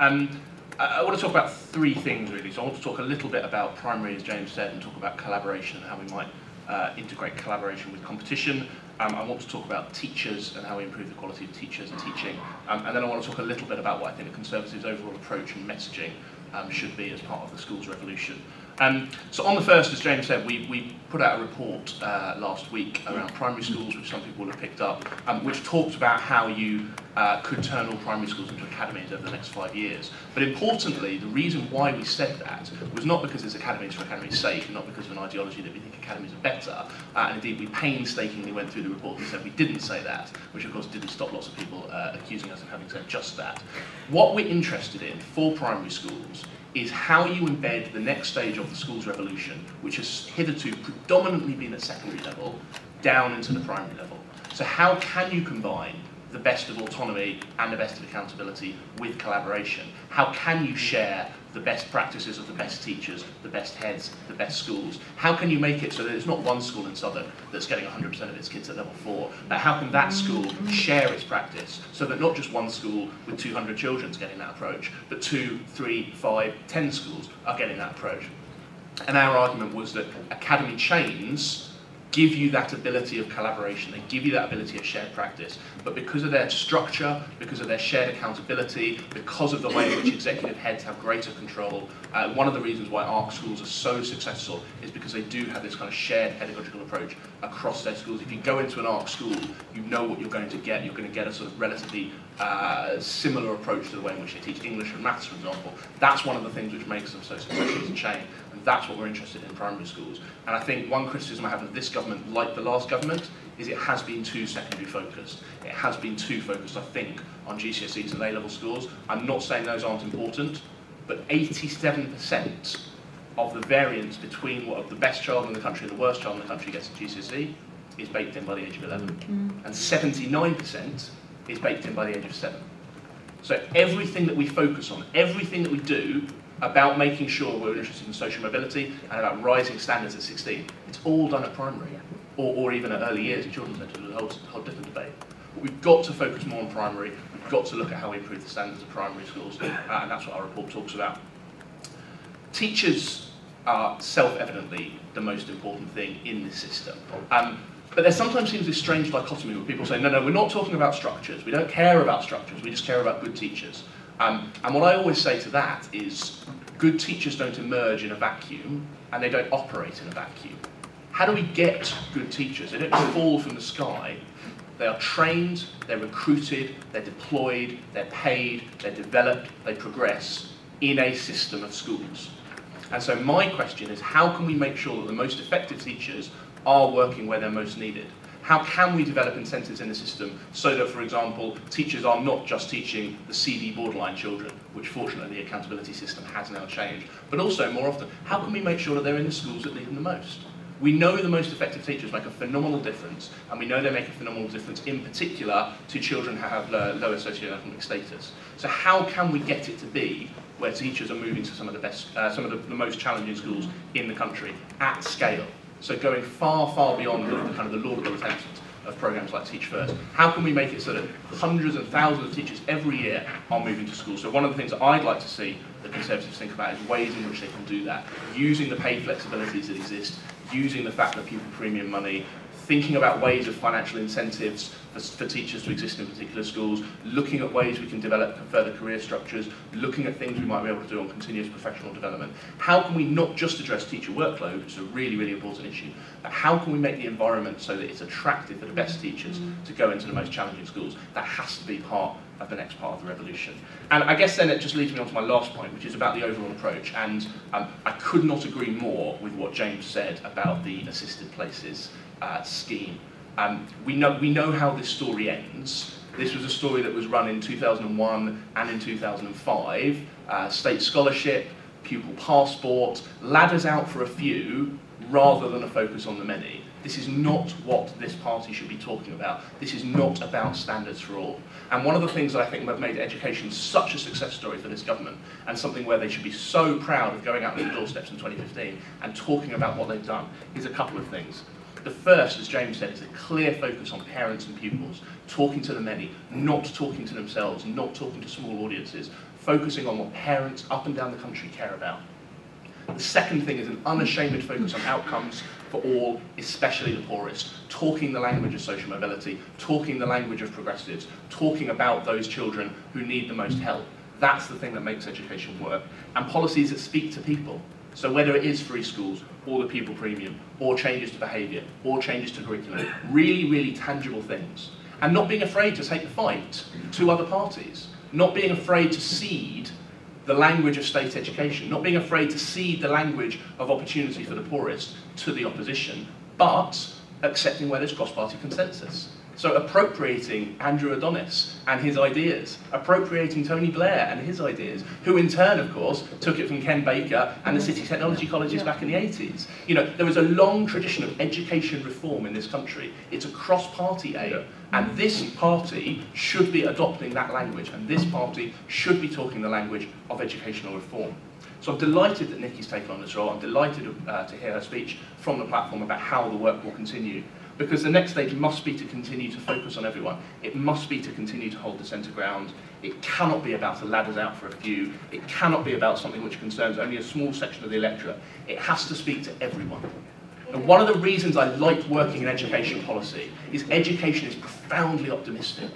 I want to talk about three things really. So I want to talk a little bit about primary, as James said, and talk about collaboration and how we might integrate collaboration with competition. I want to talk about teachers and how we improve the quality of teachers and teaching. And then I want to talk a little bit about what I think the Conservatives' overall approach and messaging should be as part of the schools revolution. So on the first, as James said, we put out a report last week around primary schools, which some people will have picked up, which talked about how you could turn all primary schools into academies over the next 5 years. But importantly, the reason why we said that was not because it's academies for academies' sake, and not because of an ideology that we think academies are better. And indeed, we painstakingly went through the report and said we didn't say that, which of course didn't stop lots of people accusing us of having said just that. What we're interested in for primary schools is how you embed the next stage of the schools revolution, which has hitherto predominantly been at secondary level, down into the primary level. So how can you combine the best of autonomy and the best of accountability with collaboration? How can you share the best practices of the best teachers, the best heads, the best schools? How can you make it so that it's not one school in Southwark that's getting 100% of its kids at level 4, but how can that school share its practice so that not just one school with 200 children is getting that approach, but 2, 3, 5, 10 schools are getting that approach? And our argument was that academy chains give you that ability of collaboration, they give you that ability of shared practice, but because of their structure, because of their shared accountability, because of the way in which executive heads have greater control, one of the reasons why ARC schools are so successful is because they do have this kind of shared pedagogical approach across their schools. If you go into an ARC school, you know what you're going to get. You're going to get a sort of relatively similar approach to the way in which they teach English and maths, for example. That's one of the things which makes them so successful as a chain. That's what we're interested in primary schools. And I think one criticism I have of this government, like the last government, is it has been too secondary focused. It has been too focused, I think, on GCSEs and A-level scores. I'm not saying those aren't important, but 87% of the variance between what the best child in the country and the worst child in the country gets at GCSE is baked in by the age of 11. And 79% is baked in by the age of 7. So everything that we focus on, everything that we do, about making sure we're interested in social mobility and about rising standards at 16. It's all done at primary, or even at early years in children's centres, which is a whole different debate. But we've got to focus more on primary, we've got to look at how we improve the standards of primary schools, and that's what our report talks about. Teachers are self-evidently the most important thing in this system. But there sometimes seems this strange dichotomy where people say, no, no, we're not talking about structures, we don't care about structures, we just care about good teachers. And what I always say to that is, good teachers don't emerge in a vacuum, and they don't operate in a vacuum. How do we get good teachers? They don't fall from the sky. They are trained, they're recruited, they're deployed, they're paid, they're developed, they progress in a system of schools. And so my question is, how can we make sure that the most effective teachers are working where they're most needed? How can we develop incentives in the system so that, for example, teachers are not just teaching the CD borderline children, which fortunately the accountability system has now changed, but also more often, how can we make sure that they're in the schools that need them the most? We know the most effective teachers make a phenomenal difference, and we know they make a phenomenal difference in particular to children who have lower socioeconomic status. So how can we get it to be where teachers are moving to some of the best, some of the most challenging schools in the country at scale? So going far, far beyond the kind of the laudable intentions of programs like Teach First. How can we make it so that hundreds and thousands of teachers every year are moving to school? So one of the things that I'd like to see the Conservatives think about is ways in which they can do that, using the pay flexibilities that exist, using the fact that people premium money, thinking about ways of financial incentives for teachers to exist in particular schools, looking at ways we can develop further career structures, looking at things we might be able to do on continuous professional development. How can we not just address teacher workload, which is a really, really important issue, but how can we make the environment so that it's attractive for the best teachers to go into the most challenging schools? That has to be part of the next part of the revolution. And I guess then it just leads me on to my last point, which is about the overall approach. And I could not agree more with what James said about the assisted places scheme. We know how this story ends. This was a story that was run in 2001 and in 2005. State scholarship, pupil passport, ladders out for a few rather than a focus on the many. This is not what this party should be talking about. This is not about standards for all. And one of the things that I think have made education such a success story for this government, and something where they should be so proud of going out on the doorsteps in 2015 and talking about what they've done, is a couple of things. The first, as James said, is a clear focus on parents and pupils, talking to the many, not talking to themselves, not talking to small audiences, focusing on what parents up and down the country care about. The second thing is an unashamed focus on outcomes for all, especially the poorest, talking the language of social mobility, talking the language of progressives, talking about those children who need the most help. That's the thing that makes education work. And policies that speak to people. So whether it is free schools, or the pupil premium, or changes to behaviour, or changes to curriculum, really, really tangible things. And not being afraid to take the fight to other parties. Not being afraid to cede the language of state education, not being afraid to cede the language of opportunity for the poorest to the opposition, but accepting where there's cross-party consensus. So appropriating Andrew Adonis and his ideas, appropriating Tony Blair and his ideas, who in turn, of course, took it from Ken Baker and the City Technology Colleges back in the 80s. You know, there was a long tradition of education reform in this country. It's a cross-party aim, and this party should be adopting that language, and this party should be talking the language of educational reform. So I'm delighted that Nikki's taken on this role. I'm delighted to hear her speech from the platform about how the work will continue. Because the next stage must be to continue to focus on everyone. It must be to continue to hold the centre ground. It cannot be about the ladders out for a few. It cannot be about something which concerns only a small section of the electorate. It has to speak to everyone. And one of the reasons I like working in education policy is education is profoundly optimistic.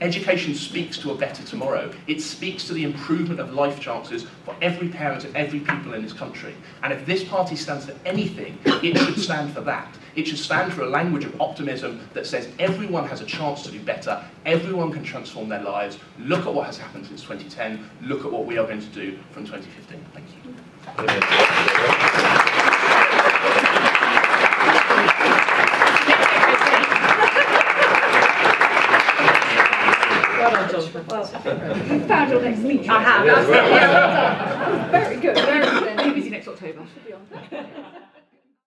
Education speaks to a better tomorrow. It speaks to the improvement of life chances for every parent and every people in this country. And if this party stands for anything, it should stand for that. It should stand for a language of optimism that says everyone has a chance to do better, everyone can transform their lives. Look at what has happened since 2010, look at what we are going to do from 2015. Thank you. You found your next speech. I have. Very good. Maybe next October. Should be on.